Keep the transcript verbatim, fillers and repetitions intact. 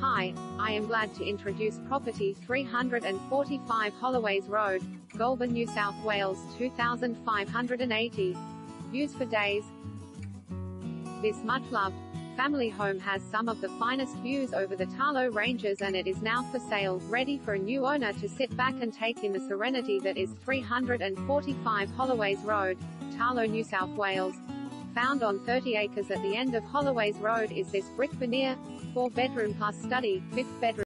Hi, I am glad to introduce property three hundred forty-five Holloways Road, Goulburn, New South Wales two thousand five hundred eighty. Views for days. This much-loved family home has some of the finest views over the Tarlow Ranges, and it is now for sale, ready for a new owner to sit back and take in the serenity that is three hundred forty-five Holloways Road, Tarlow, New South Wales. Found on thirty acres at the end of Holloways Road is this brick veneer, four bedroom plus study, fifth bedroom.